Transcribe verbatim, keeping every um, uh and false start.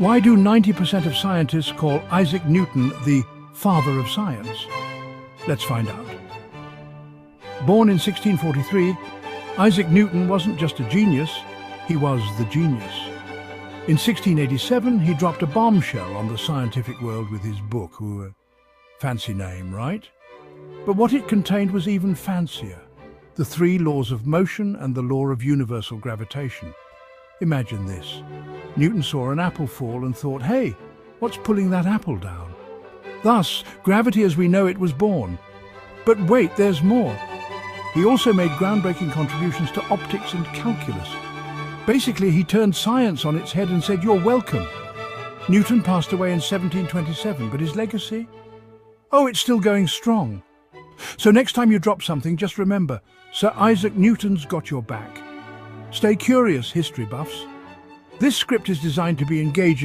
Why do ninety percent of scientists call Isaac Newton the father of science? Let's find out. Born in sixteen forty-three, Isaac Newton wasn't just a genius, he was the genius. In sixteen eighty-seven, he dropped a bombshell on the scientific world with his book. Ooh, fancy name, right? But what it contained was even fancier: the three laws of motion and the law of universal gravitation. Imagine this. Newton saw an apple fall and thought, hey, what's pulling that apple down? Thus, gravity as we know it was born. But wait, there's more. He also made groundbreaking contributions to optics and calculus. Basically, he turned science on its head and said, you're welcome. Newton passed away in seventeen twenty-seven, but his legacy? Oh, it's still going strong. So next time you drop something, just remember, Sir Isaac Newton's got your back. Stay curious, history buffs. This script is designed to be engaging.